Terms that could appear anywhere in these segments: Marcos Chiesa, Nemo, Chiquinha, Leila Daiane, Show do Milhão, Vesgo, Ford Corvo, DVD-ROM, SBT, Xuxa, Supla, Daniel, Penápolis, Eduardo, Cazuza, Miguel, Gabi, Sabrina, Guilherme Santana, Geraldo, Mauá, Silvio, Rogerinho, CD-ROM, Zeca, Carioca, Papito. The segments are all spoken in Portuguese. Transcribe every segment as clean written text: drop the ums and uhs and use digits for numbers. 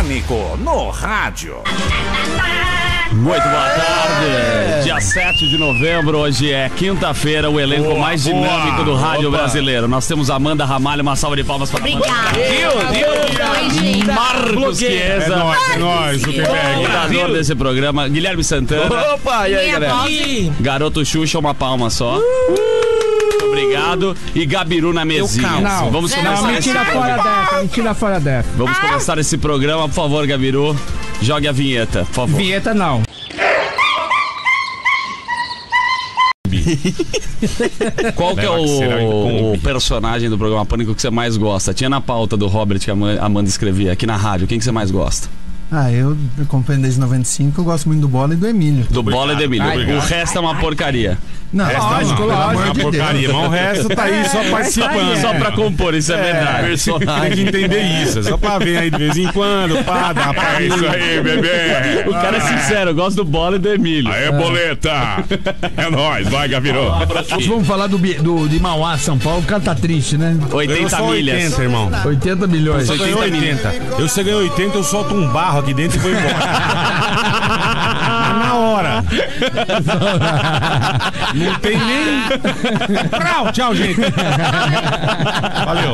Pânico no Rádio. Muito boa tarde, dia 7 de novembro, hoje é quinta-feira, o elenco mais dinâmico do rádio brasileiro. Nós temos Amanda Ramalho, uma salva de palmas para Amanda. Obrigada. Marcos Chiesa. É nóis, o fundador desse programa, Guilherme Santana. Opa, e aí, galera? Garoto Xuxa, uma palma só. Obrigado. E Gabiru na mesinha. Vamos começar. Não, me tira fora dessa, me tira fora dessa. Vamos começar esse programa, por favor, Gabiru. Jogue a vinheta, por favor. Vinheta não. Qual que é o personagem do programa Pânico que você mais gosta? Tinha na pauta do Robert que a Amanda escrevia aqui na rádio. Quem que você mais gosta? Ah, eu acompanho desde 95, eu gosto muito do Bola e do Emílio. Do Bola e do Emílio. O resto é uma porcaria. Não, lógico, lógico. É uma porcaria, mas o resto tá aí só participando. Só pra compor, isso é verdade. Tem que entender isso, é só pra ver aí de vez em quando. Pá, dá pra isso aí, bebê. O cara é sincero, eu gosto do Bola e do Emílio. Aê, boleta. É nóis, vai, Gavirou. Vamos falar de Mauá, São Paulo, o cara tá triste, né? 80 milhas. 80, irmão. 80 milhões. 80. Eu se ganhou 80, eu solto um barro aqui dentro e foi embora. Na hora. Não tem nem. Tchau, gente. Valeu.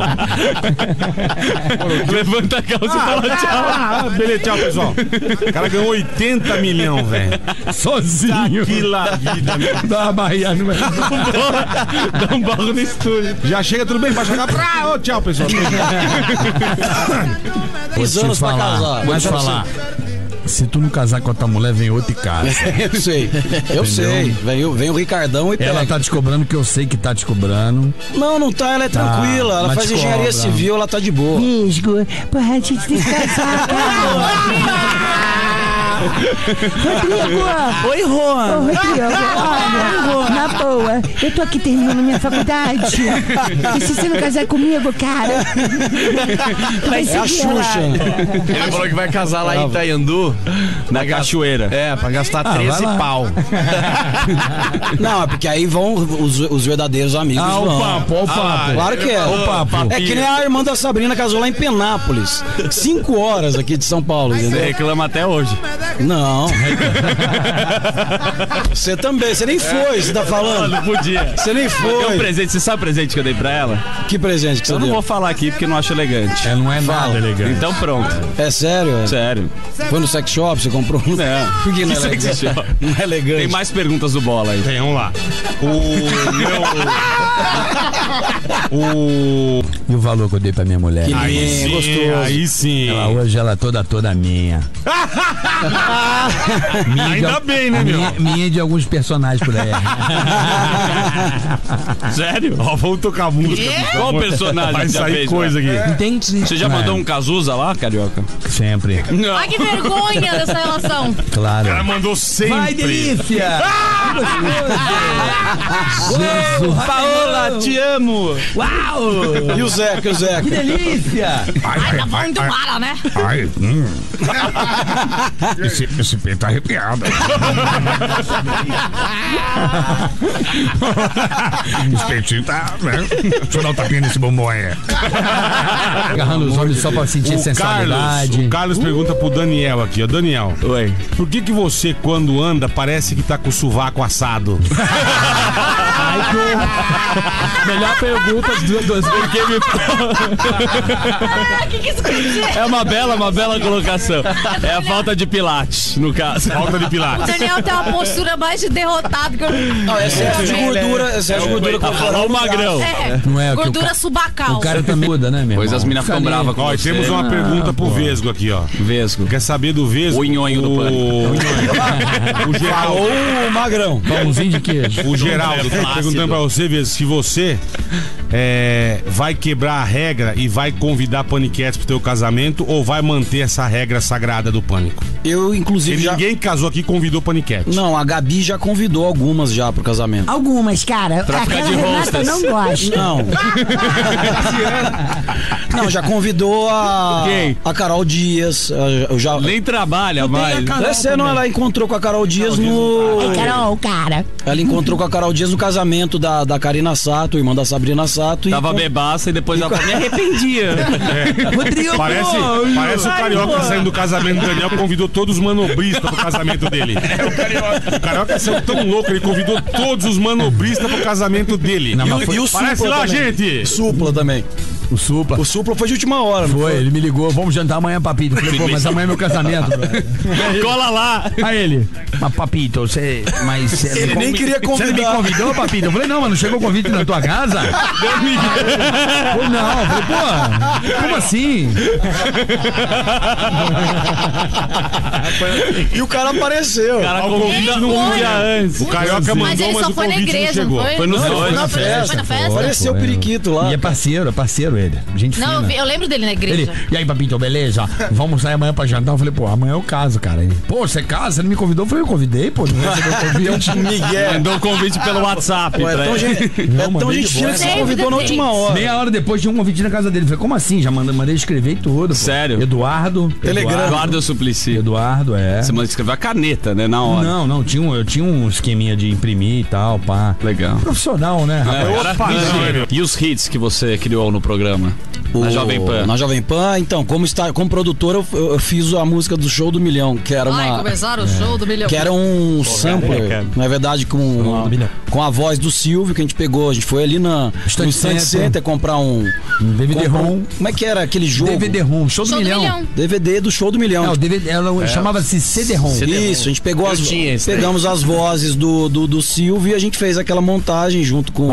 Levanta a calça e fala tchau. Beleza, tchau, pessoal. O cara ganhou 80 milhões, velho. Sozinho. Que lá vida, meu. Dá uma barriga no meu. Dá um barro no estúdio. Já chega, tudo bem? Vai chegar. Tchau, pessoal. 3 anos pra casar. Mas falar. Se tu não casar com a tua mulher, vem outra e casa. Eu sei, eu sei. Vem o Ricardão e pega. Ela tá te cobrando, que eu sei que tá te cobrando. Não, não tá, ela é tranquila. Ela faz engenharia civil, ela tá de boa. Vesgo, porra, a gente tem que casar. Rodrigo! Oi, Rô! Rodrigo! Na boa, eu tô aqui terminando minha faculdade. E se você não casar comigo, cara? Vai ser a Xuxa. Ele falou que vai casar lá em Itanhandu, na cachoeira. É, pra gastar 13 pau. Não, é porque aí vão os verdadeiros amigos. Ah, o papo, o papo. Claro que é. O papo. É que nem a irmã da Sabrina casou lá em Penápolis. 5 horas aqui de São Paulo. Você reclama até hoje. Não. Você também, você nem foi, você tá falando. Não podia. Você nem foi. Tem um presente, você sabe o presente que eu dei pra ela? Que presente que você deu? Eu não vou falar aqui porque não acho elegante. É, não é nada elegante. Então pronto. É sério? É? Sério. Foi no sex shop, você comprou? Não. Por que não é sex shop? Não é elegante. Tem mais perguntas do Bola aí. Tem, vamos lá. E o valor que eu dei pra minha mulher. Que aí sim, gostoso. Aí sim. Ela, hoje ela toda minha. Ainda bem, né, meu? Minha e de alguns personagens por aí. Sério? Ó, vamos tocar a música. Qual personagem? Vai sair coisa aqui. Entendi. Você já mandou um Cazuza lá, Carioca? Sempre. Não. Ai, que vergonha dessa relação. Claro. O cara mandou sempre. Vai, delícia! Uau, Paola, te amo! Uau! E o Zeca, o Zeca? Que delícia! Ai, tá falando do Mara, né? Ai, Esse peito tá arrepiado. Esse peitinho tá, né? Deixa eu dar um tapinha nesse bombom aí. Agarrando os olhos só pra sentir sensualidade. O Carlos pergunta pro Daniel aqui, ó. Daniel, oi. Por que você, quando anda, parece que tá com o sovaco assado? Melhor pergunta dos que é uma bela colocação. É a falta de pilates, no caso. Falta de pilates. O Daniel tem uma postura mais de derrotado que eu não. É excesso de gordura, excesso de gordura. Olha o Magrão. Não é gordura subacal. O cara também muda, né, meu? Pois as minas ficam bravas com você. Ó, temos uma pergunta pro Vesgo aqui, ó. Vesgo. Quer saber do Vesgo? O nhonho do Pânico. O Geraldo. Ou o Magrão. Pãozinho de queijo. O Geraldo tá perguntando pra você, Vesgo, se você vai quebrar a regra e vai convidar paniquetes pro teu casamento ou vai manter essa regra sagrada do Pânico. Eu, inclusive, ninguém casou aqui e convidou paniquete. Não, a Gabi já convidou algumas já pro casamento. Algumas, cara. Pra ficar de hostess. Não gosto. Não. Não, já convidou a okay. a Carol Dias. Eu já... Nem trabalha mais. Não, ela encontrou com a Carol Dias no... Ei, Carol, cara. Ela encontrou com a Carol Dias no casamento da Karina Sato, irmã da Sabrina Sato. Tava bebaça e depois ela me arrependia. É. Parece o Carioca saindo do casamento do Daniel, convidou todos os manobristas pro casamento dele. É o Carioca. O Carioca saiu tão louco, ele convidou todos os manobristas pro casamento dele. Não, e o Supla parece lá, também. Gente! Supla também. O Supla. O Supla foi de última hora, foi, ele me ligou, vamos jantar amanhã, Papito. Falei, pô, mas amanhã é meu casamento. Cola lá. Aí ele, mas Papito, você... Mas ele nem queria convidar. Você me convidou, Papito? Eu falei, não, mas não chegou o convite na tua casa? Ou não, eu falei, pô, como assim? E o cara apareceu. O cara convida um dia antes. O Carioca mandou, mas ele só foi na igreja, não foi? Foi nos dois, na festa. Apareceu o periquito lá. E é parceiro, ele. Gente não, fina. Eu lembro dele na igreja. Ele, e aí, Papito, beleza? Vamos sair amanhã pra jantar. Eu falei, pô, amanhã é o caso, cara. Ele, pô, você casa? Você não me convidou? Eu falei, eu convidei, pô. Não convite. Miguel. Mandou o convite pelo WhatsApp. Ué, então, gente que você convidou na última hora. Meia hora depois tinha um convite na casa dele. Eu falei, como assim? Já mandei escrever tudo. Pô. Sério? Eduardo. Telegrama. Eduardo Suplicy. Eduardo, é. Você mandou escrever a caneta, né, na hora. Não. Eu tinha um esqueminha de imprimir e tal, pá. Legal. Profissional, né, rapaz? E os hits que você criou no programa? Na Jovem Pan. Na Jovem Pan, então, como produtor, eu fiz a música do Show do Milhão, que era uma... começaram o Show do Milhão. Que era um sampler, na verdade, com a voz do Silvio, que a gente pegou. A gente foi ali no Stand Center comprar um DVD-ROM. Como é que era aquele jogo? DVD-ROM, Show do Milhão. DVD do Show do Milhão. Ela chamava-se CD-ROM. Isso, a gente pegou as vozes do Silvio e a gente fez aquela montagem junto com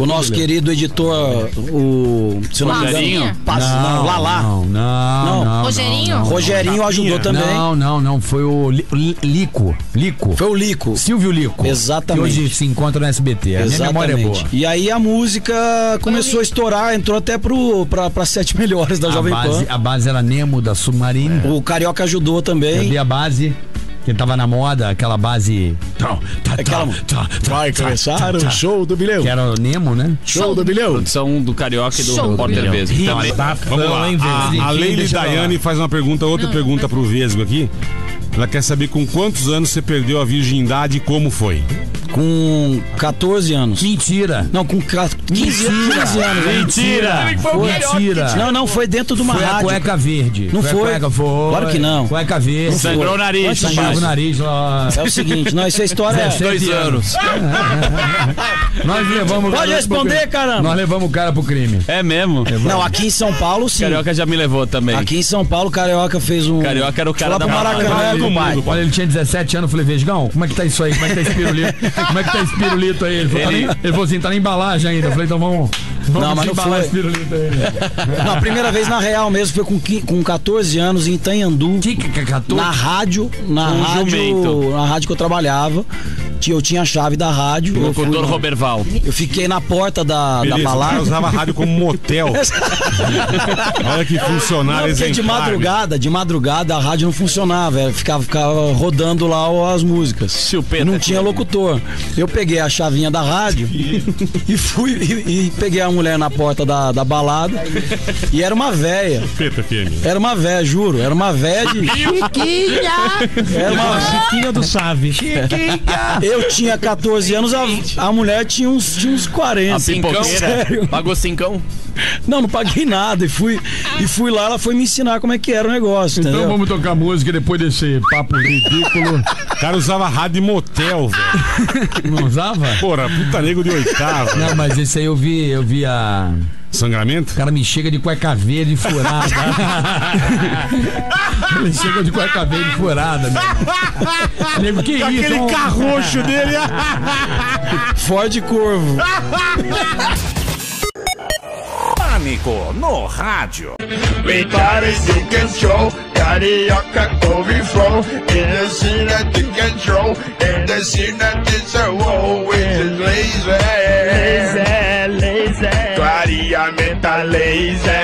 o nosso querido editor, o... Rogerinho? Não. Rogerinho ajudou também. Não. Foi o Lico. Foi o Lico. Silvio Lico. Exatamente. Que hoje se encontra no SBT. Exatamente. A memória é boa. E aí a música começou a estourar, entrou até pra 7 melhores da Jovem Pan. A base era Nemo, da Submarina. O Carioca ajudou também. Eu dei a base... que tava na moda, aquela base... Vai começar o Show do Bileu. Que era o Nemo, né? Show do Bileu. Produção do Carioca e do repórter Vesgo. Vamos lá. A Leila Daiane faz uma pergunta, outra pergunta pro Vesgo aqui. Ela quer saber com quantos anos você perdeu a virgindade e como foi. Com 14 anos. Mentira. Não, com 15 anos. Mentira. Não, foi dentro de uma rádio. Foi a cueca verde. Não foi? Claro que não. Cueca verde. Sangrou o nariz. Sangrou o nariz. É o seguinte, não, isso é história. 16 anos. Nós levamos... Pode responder, caramba. Nós levamos o cara pro crime. É mesmo? Não, aqui em São Paulo, sim. Carioca já me levou também. Aqui em São Paulo, Carioca fez um... Carioca era o cara da Maracanã. Olha, ele tinha 17 anos, eu falei, Vesgão, como é que tá isso aí? Como é que tá esse pirulito? Como é que tá esse pirulito aí? Ele falou assim, tá na embalagem ainda. Eu falei, então vamos não, mas embalar esse pirulito aí. Não, a primeira vez na real mesmo foi com 14 anos em Itanhandu. Na rádio que eu trabalhava. Eu tinha a chave da rádio. O locutor Roberval. Eu fiquei na porta da balada. Eu usava a rádio como motel. Olha que funcionário exemplar. De madrugada a rádio não funcionava. Ficava rodando lá as músicas. Chupeta, não tinha locutor. Eu peguei a chavinha da rádio e fui e peguei a mulher na porta da balada. E era uma véia. Chupeta, era uma véia, juro. Era uma véia de... Chiquinha! Era uma Chiquinha do Chave. Chiquinha! Eu tinha 14 anos, a mulher tinha uns 40. A pipoqueira? Pagou 5? Não paguei nada e fui lá, ela foi me ensinar como é que era o negócio, entendeu? Então vamos tocar música depois desse papo ridículo. O cara usava rádio e motel, velho. Não usava? Porra, puta nego de oitava. Não, mas esse aí eu vi a... Sangramento? O cara me chega de cueca verde furada. Ele chega de cueca verde furada, meu. Que isso? Aquele carroxo dele. Ford Corvo. Pânico no rádio. Carioca going from in the scene that you control, in the scene that it's a war with laser. Laser, laser. Clariamente laser.